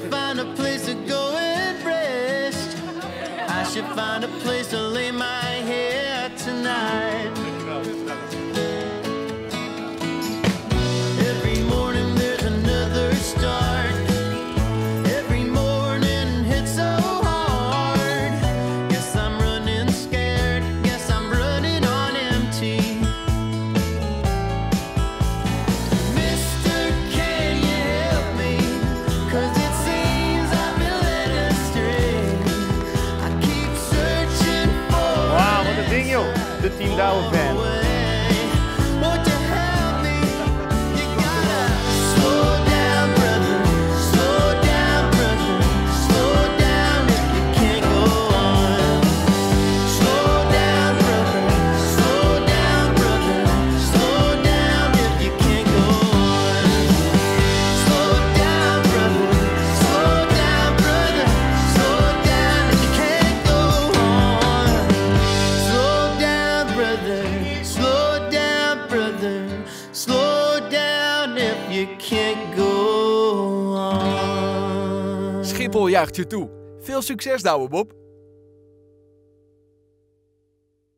should find a place to go and rest. I should find a place to lay my head tonight. Every morning there's another start. Every morning hits so hard. Guess I'm running scared. Guess I'm running on empty. De Team Douwe fan. Slow down if you can't go on. Schiphol jaagt je toe. Veel succes, Douwe Bob.